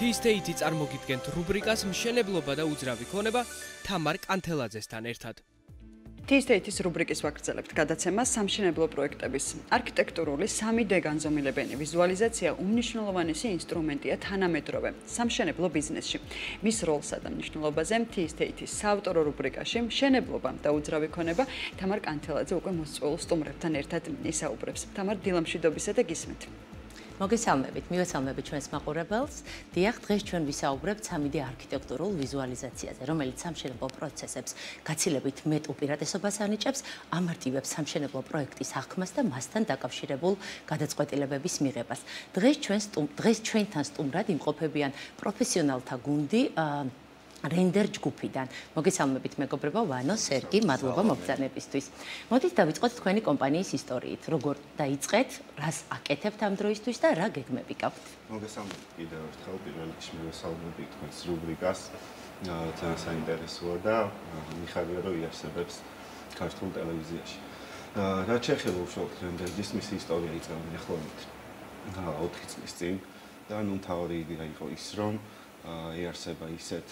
თი ისთეითის წარმოგიდგენთ რუბრიკას მშენებლობა და უძრავი ქონება თამარ კანთელაძესთან ერთად. თი ისთეითის რუბრიკის ვაგრძელებთ გადაცემას სამშენებლო პროექტების. არქიტექტურული 3D განზომილებიანი ვიზუალიზაცია უმნიშვნელოვანესი ინსტრუმენტია თანამედროვე სამშენებლო ბიზნესში. მის როლსა და მნიშვნელობაზე თი ისთეითის საავტორო რუბრიკაში მშენებლობა და უძრავი ქონება თამარ კანთელაძე უკვე მოსწავლ სტუმრებთან ერთად ისაუბრებს. თამარ, დილამშვიდობისა და გისმით. მოგესალმებით, მივესალმებით ჩვენს მაყურებელს. დიახ, დღეს ჩვენ ვისაუბრებთ 3D არქიტექტურულ ვიზუალიზაციაზე, რომელიც სამშენებლო პროცესებს გაცილებით მეტ უპირატესობას ანიჭებს, ამარტივებს სამშენებლო პროექტის აღქმას და მასთან დაკავშირებულ გადაწყვეტილებების მიღებას. დღეს ჩვენთან სტუმრად იმყოფებიან პროფესიონალთა გუნდი Render ჯგუფიდან. Მოგესალმებით მეგობრებო, ვანო, სერგი, მადლობა მოგზანებისთვის. მოდით დავიწყოთ თქვენი კომპანიის ისტორიით. Როგორ დაიწყეთ, რას აკეთებთ ამ დროისთვის და რა გეგმები გაქვთ? Მოგესალმებით კიდევ ერთხელ, პირველ რიგში მივესალმებით თქვენს რუბრიკას. ძალიან საინტერესოა და მიხარია, რომ იარსებებს ქართულ ტელევიზიაში. რაც შეეხება უშუალოდ რენდერს, მისი ისტორია იწყებოდა ხოლმე 4 წლის წინ და მთავარი იდეა იყო ის, რომ იარსება ისეთ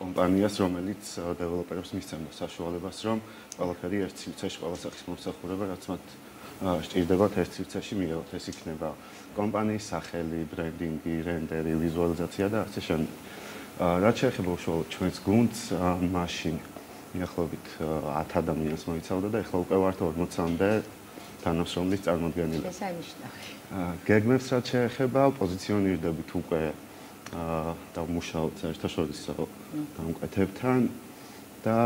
კომპანიას, რომელიც დეველოპერებს მისცემდა საშუალებას, რომ ყველაფერი ერთ სივრცეში, ყველა სახის მომსახურება, რაც მათ სჭირდებათ, ერთ სივრცეში მიიღოთ. ეს იქნება კომპანიის სახელი, ბრენდინგი, რენდერი, ვიზუალიზაცია და ასე შემდეგ. რაც შეეხება უშუალოდ ჩვენს გუნდს, მაშინ მიახლოებით 10 ადამიანს მოიცავდა და ეხლა უკვე ვართ 40-მდე თანამშრომლის წარმოდგენილი. ეს ანიშნავი. გეგმებს რაც შეეხება, პოზიციონირდებით უკვე და მუშაობთ საერთაშორისო დამკვეთებთან და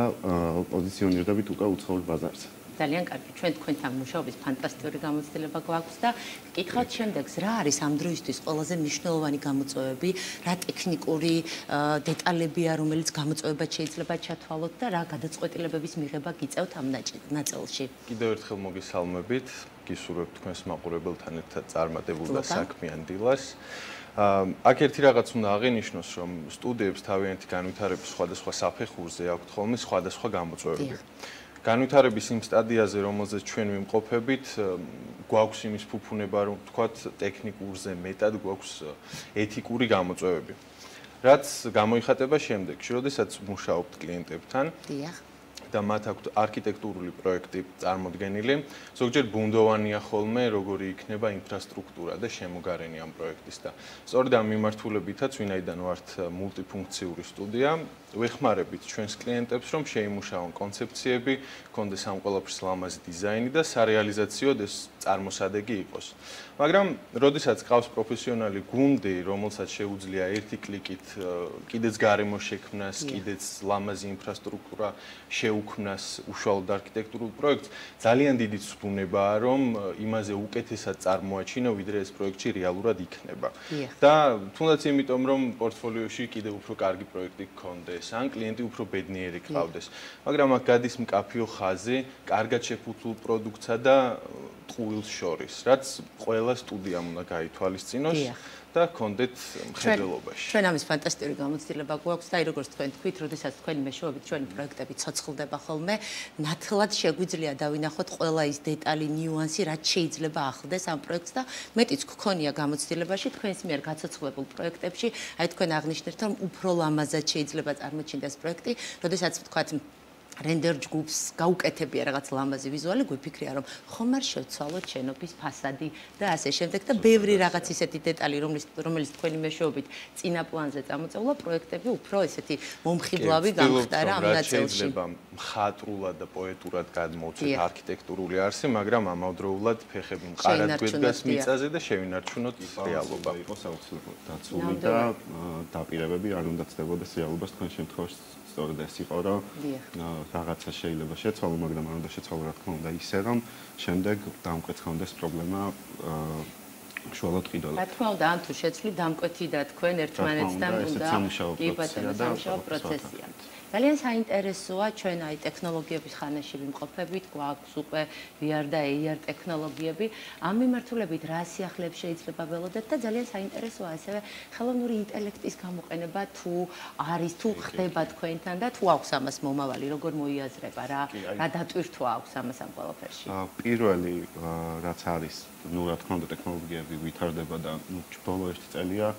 პოზიციონირდებით უკვე უცხოურ ბაზარზე. Ძალიან კარგი, ჩვენ თქვენთან მუშაობის ფანტასტიკური გამოცდილება გვაქვს და გითხავთ შემდეგს, რა არის ამ დროისთვის ყველაზე მნიშვნელოვანი გამოწვევები, რა ტექნიკური დეტალებია, რომელიც გამოწვევებად შეიძლება ჩათვალოთ და რა გადაწყვეტილებების მიღება გიწევთ ამ ნაწილში. კიდევ ერთხელ მოგესალმებით, გისურვებთ თქვენს მაყურებელთან ერთად წარმატებულ და საქმიან დილას. აქ ერთი რაღაც უნდა აღინიშნოს, რომ სტუდიებს თავიანთი განვითარების სხვადასხვა საფეხურზე აქვთ ხოლმე სხვადასხვა გამოწვევები. განვითარების იმ სტადიაზე, რომელზეც ჩვენ ვიმყოფებით, გვაქვს იმის ფუფუნება, რომ ვთქვათ, ტექნიკურზე მეტად გვაქვს ეთიკური გამოწვევები. რაც გამოიხატება შემდეგში, როდესაც მუშაობთ კლიენტებთან. და მათ აქვთ არქიტექტურული პროექტი წარმოდგენილი. ზოგჯერ ბუნდოვანია ხოლმე, როგორი იქნება ინფრასტრუქტურა და შემოგარენი ამ პროექტის და სწორედ ამ მიმართულებითაც ვინაიდან ვართ მულტიფუნქციური სტუდია, ვეხმარებით ჩვენს კლიენტებს, რომ შეიმუშაონ კონცეფციები, კონდეს ამ ყველაფრის ლამაზი დიზაინი და სარეალიზაციოდ ეს წარმოსადეგი იყოს. მაგრამ, როდესაც ყავს პროფესიონალი გუნდი, რომელსაც შეუძლია ერთი კლიკით კიდეც გარემო შექმნას, კიდეც ლამაზი ინფრასტრუქტურა შეუქმნას უშუალოდ არქიტექტურულ პროექტს, ძალიან დიდი ცვლილებაა, რომ იმაზე უკეთესად წარმოაჩინო, ვიდრე ეს პროექტი რეალურად იქნება. და თუნდაც იმიტომ, რომ პორტფოლიოში კიდევ უფრო კარგი პროექტი გქონდეს, ან კლიენტი უფრო ბედნიერი გყავდეს. მაგრამ აქ გადის მკაფიო ხაზი, კარგად შეფუთულ პროდუქტსა და ტყუილს შორის, რაც ყველა სტუდიამ უნდა გაითვალისწინოს და გქონდეთ მხედველობაში. ჩვენ ამის ფანტასტიკური გამოცდილება გვაქვს და როგორც თქვენ თქვით, როდესაც თქვენი მეშვეობით ჩვენი პროექტები ცოცხლდება ხოლმე, ნათლად შეგვიძლია დავინახოთ ყველა ის დეტალი, ნიუანსი, რაც შეიძლება ახლდეს ამ პროექტს და მეტიც გქონია გამოცდილებაში თქვენს მიერ გაცოცხლებულ პროექტებში, აი თქვენ აღნიშნეთ, რომ უფრო ლამაზად შეიძლება წარმოჩინდეს პროექტი, როდესაც ვთქვათ Render ჯგუფს გაუკეთებია რაღაც ლამაზი ვიზუალი, გვიფიქრია, რომ ხომ არ შევცვალოთ შენობის ფასადი და ასე შემდეგ და ბევრი რაღაც ისეთი დეტალი, რომელიც თქვენი მეშვეობით წინა პლანზე წამოწევლა, პროექტები უფრო ესეთი მომხიბლავი გამხდა რა ამ ნაწილში. შეიძლება მხატვრულად და პოეტურად გადმოვწვით არქიტექტურული არსი, მაგრამ ამავდროულად ფეხები მყარად გვედგას მიწაზე და შევინარჩუნოთ რეალობა. იყოს აუცილებლად დაცული და დაპირებები არ უნდა ცდებოდეს რეალობას თქვენ შემთხვევაში. სწორედ ეს იყო, რომ რაღაცა შეიძლება შეცვალო, მაგრამ არ უნდა შეცვალო, რა თქმა უნდა, ისე რომ შემდეგ დამკვეთქონდეს პრობლემა უშუალოდ ყიდულად. რა თქმა უნდა, ან თუ შეცვლით, დამკვეთი და თქვენ ერთმანეთთან უნდა იბატონო პროცესია. ძალიან საინტერესოა ჩვენ აი ტექნოლოგიების ხანაში ვიმყოფებით, გვაქვს უკვე VR და AR ტექნოლოგიები. ამ მიმართულებით რა სიახლეებს შეიძლება ველოდეთ და ძალიან საინტერესოა ასევე ხელოვნური ინტელექტის გამოყენება თუ არის თუ ხდება თქვენთან და თუ აქვს ამას მომავალი, როგორ მოიაზრება რა დატვირთვა აქვს ამას ამ ყველაფერში. პირველი რაც არის, რა თქმა უნდა, ტექნოლოგიები ვითარდება და ბოლო ერთი წელია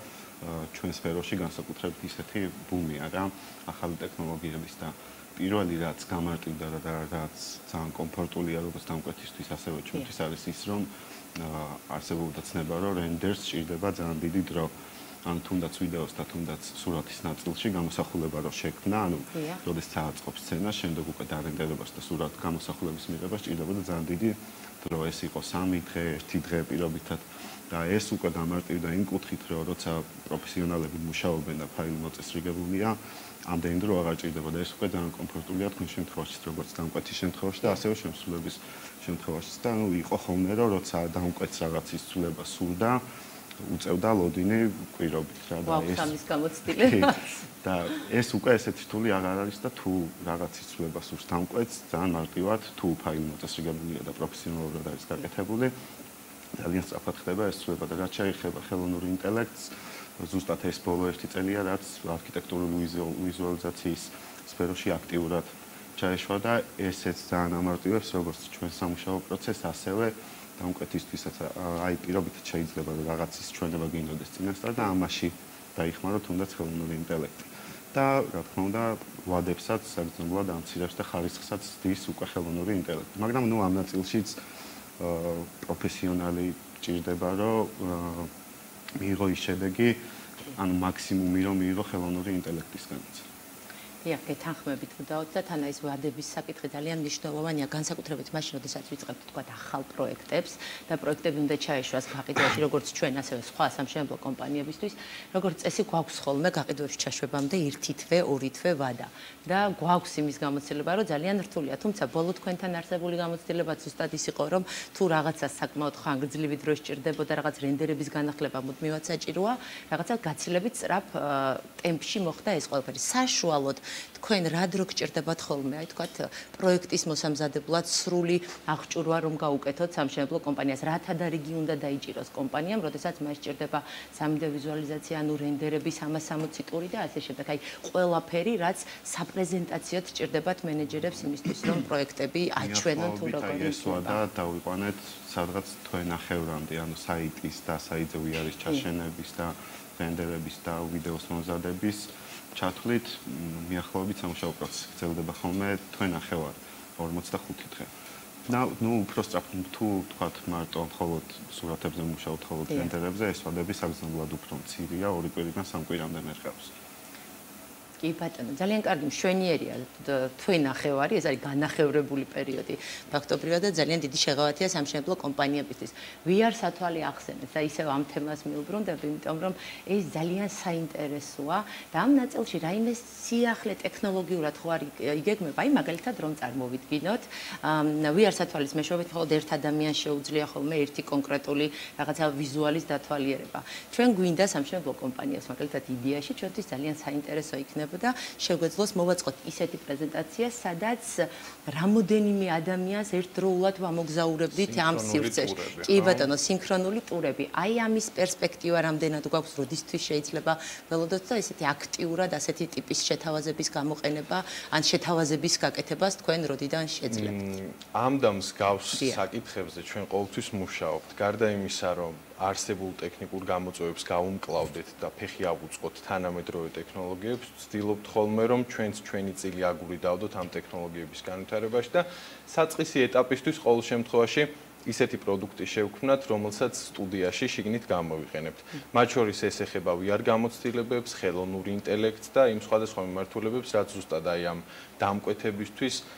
ჩვენს სფეროში განსაკუთრებით ისეთი ბუმი არა ახალი ტექნოლოგიების და პირველი რაც გამარტივდა და რაც ძალიან კომფორტულია როგორც დამკვეთისთვის ასევე ჩვენთვის არის ის რომ არსებობდა ცნება რომ რენდერს ჭირდება ძალიან დიდი დრო ან თუნდაც ვიდეოს და თუნდაც სურათის ნაწილში გამოსახულება რო შექმნა ანუ როდესაც აწყობს სცენა შემდეგ უკვე დარენდერებას და სურათ გამოსახულების მიღებას ჭირდება და ძალიან დიდი დრო ეს იყო 3 დღე 1 დღე პირობითად და ეს უკვე გამარტივდა იმ კუთხით რომ როცა პროფესიონალები მუშაობენ და ფაილი მოწესრიგებულია ამდენი დრო აღარ ჭირდება და ეს უკვე ძალიან კომფორტულია თქვენ შემთხვევაში როგორც დამკვეთის შემთხვევაში და ასევე შემსრულების შემთხვევაშიც და ნუ იყო ხოლმე რომ როცა დამკვეთს რაღაცის ცვლილება სურდა უწევდა ლოდინი კვირობით რა და ეს ამის გამოცდილება და ეს უკვე ესეთი რთული აღარ არის და თუ რაღაცის ცვლილება სურს დამკვეთს ძალიან მარტივად თუ ფაილი მოწესრიგებულია და პროფესიონალურად არის გაკეთებული ძალიან სწრაფად ხდება ეს ცვლილება და რაც შეეხება ხელოვნური ინტელექტს ზუსტად ეს ბოლო ერთი წელია რაც არქიტექტურული ვიზუალიზაციის სფეროში აქტიურად ჩაეშვა და ესეც ძალიან ამარტივებს როგორც ჩვენ სამუშაო პროცესს ასევე დამკვეთისთვისაც აი პირობითად შეიძლება რომ რაღაცის ჩვენება გინდოდეს წინასწარ და ამაში დაიხმარო თუნდაც ხელოვნური ინტელექტი და რა თქმა უნდა ვადებსაც საგრძნობლად ამცირებს და ხარისხსაც დის უკვე ხელოვნური ინტელექტი მაგრამ ნუ ამ ნაწილშიც პროფესიონალი ჭირდება რომ მიიღო ის შედეგი ან მაქსიმუმი რომ მიიღო ხელოვნური ინტელექტისგანაც დიახ, გეთანხმებით ვთქვათ და თან ეს ვადების საკითხი ძალიან მნიშვნელოვანია, განსაკუთრებით მაშინ, როდესაც ვიწყებთ თქვათ ახალ პროექტებს და პროექტები უნდა ჩაეშვას გაყიდვაში, როგორც ჩვენ, ასევე სხვა სამშენებლო კომპანიებისთვის, როგორც წესი გვაქვს ხოლმე გაყიდვაში ჩაშვებამდე 1 თვე, 2 თვე ვადა და გვაქვს იმის გამოცდილება, რომ ძალიან რთულია, თუმცა ბოლო თქვენთან არსებული გამოცდილება ზუსტად ის იყო, რომ თუ რაღაცა საკმაოდ ხანგრძლივი დრო სჭირდებოდა რაღაც რენდერების განახლება, მუდმივად საჭიროა, რაღაცა გაცილებით სწრაფ ტემპში მოხდა ეს ყველაფერი. საშუალოდ თქვენ რა დრო გჭირდებათ ხოლმე, აი თქვათ პროექტის მოსამზადებლად სრული აღჭურვა რომ გაუკეთოთ სამშენებლო კომპანიას, რათა და რიგი უნდა დაიჭიროს კომპანიამ, როდესაც მას ჭირდება 3D ვიზუალიზაცია, ანუ რენდერები 360 ტური და ასე შემდეგ. აი ყველაფერი რაც საპრეზენტაციოდ ჭირდებათ მენეჯერებს იმისთვის რომ პროექტები აჩვენონ თუ როგორ ისვა და დავიყვანეთ სადღაც თქვენახევრამდე, ანუ საიტის და საიტზე ვიარის ჩაშენების და რენდერების და ვიდეოს მომზადების ჩათვლით მიახლოებით სამუშაო პროცესი გრძელდება ხოლმე თვენახევარ 45 დღე. და ნუ უფრო სწრაფად თუ თქვათ მარტო მხოლოდ სურათებზე მუშაობთ, მხოლოდ რენდერებზე ეს ვადები საგრძნობლად უფრო მცირეა 2 კვირიდან 3 კვირამდე მერყევს. კი ბატონო, ძალიან კარგი მშვენიერია თვენახევარი, ეს არის განახევრებული პერიოდი. ფაქტობრივად და ძალიან დიდი შეღავათია სამშენებლო კომპანიებისთვის. ვიარ სათვალე ახსენეთ და ისევ ამ თემას მივუბრუნდები, იმიტომ რომ ეს ძალიან საინტერესოა და ამ ნაწილში რაიმე სიახლე ტექნოლოგიურად ხო არ იგეგმება, აი მაგალითად რომ წარმოვიდგინოთ, ვიარ სათვალის მეშვეობით მხოლოდ ერთ ადამიანს შეუძლია ხოლმე ერთი კონკრეტული რაღაცა ვიზუალის დათვალიერება. ჩვენ გვინდა სამშენებლო კომპანიებს მაგალითად იდეაში ჩვენთვის ძალიან საინტერესო იქნება და შეგვეძლოს მოვაწყოთ ისეთი პრეზენტაცია, სადაც რამოდენიმე ადამიანს ერთდროულად ვამოგზაურებდით ამ სივრცეში. კი ბატონო, სინქრონული ტურები. აი ამის პერსპექტივა რამდენად გვაქვს, როდისთვის შეიძლება ველოდოთ და ესეთი აქტიურად ასეთი ტიპის შეთავაზების გამოყენება, ან შეთავაზების გაკეთებას თქვენ როდიდან შეძლებთ? ამ და მსგავს საკითხებზე ჩვენ ყოველთვის მუშაობთ. გარდა იმისა, რომ არსებულ ტექნიკურ გამოწვევებს გავუმკლავდეთ და ფეხი ავუწყოთ თანამედროვე ტექნოლოგიებს, ვცდილობთ ხოლმე რომ ჩვენც ჩვენი წილი აგურიდავდოთ ამ ტექნოლოგიების განვითარებაში და საწყისი ეტაპისთვის ყოველ შემთხვევაში ისეთი პროდუქტი შევქმნათ, რომელსაც სტუდიაში შიგნით გამოვიყენებთ. მათ შორის ეს ეხება VR გამოცდილებებს, ხელოვნურ ინტელექტს და იმ სხვადასხვა მიმართულებებს, რაც ზუსტად აი ამ დამკვეთებისთვის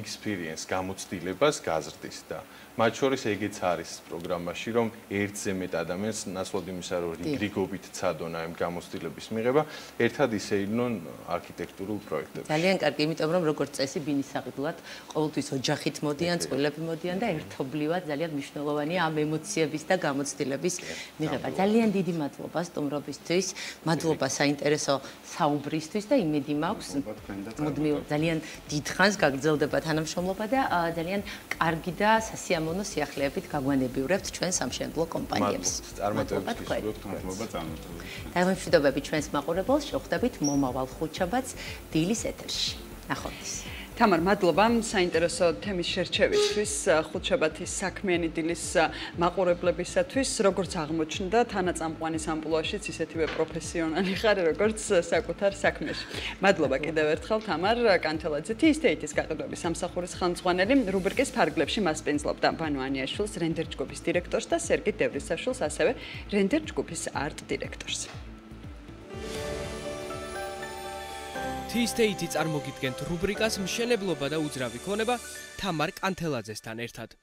experience გამოცდილებას გაზრდის და მათ შორის ეგეც არის პროგრამაში, რომ 1-ზე მეტ ადამიანს ნაცვლად იმისა, რომ რიგობით ცადონ ამ გამოცდილების მიღება, ერთად ისეილნონ არქიტექტურულ პროექტებში. ძალიან კარგი, იმიტომ რომ როგორც წესი ბინის საყიდლად ყოველთვის ოჯახით მოდიან, წყვილები მოდიან და ერთობლივად ძალიან მნიშვნელოვანია ამ ემოციების და გამოცდილების მიღება. ძალიან დიდი მადლობა სტუმრობისთვის, მადლობა საინტერესო საუბრისთვის და იმედი მაქვს მოდმევ ძალიან დიდხანს გაგრძელდება თანამშრომლობა და ძალიან კარგი და სასიამოვნო სიახლეებით გაგვანებიურებთ ჩვენ სამშენებლო კომპანიებს. დაგვიმშვიდობებით ჩვენს მაყურებელს, შევხვდებით მომავალ ხუთშაბათს დილის ეთერში. ნახვამდის. Tamar Madlobam, საინტერესო თემის შერჩევისთვის, ხუთშაბათის საქმიანი დილის მაყურებლებისათვის, როგორც აღმოჩნდა, თანაწამყვანის ამპლუაშიც ისეთივე პროფესიონალი ხარ, როგორც საკუთარ საქმეში. Მადლობა კიდევ ერთხელ თამარ კანთელაძე, თი ისთეითის გაყიდვების სამსახურის ხელმძღვანელი, რუბრიკის ფარგლებში მას პენსლობდა ბანო ანიაშვილს, რენდერ ჯგუფის დირექტორს და სერგი დევრისაშვილს, ასევე რენდერ ჯგუფის არტ დირექტორს. თი ისთეითი წარმოგიდგენთ რუბრიკას მშენებლობა და უძრავი ქონება თამარ კანთელაძესთან ერთად.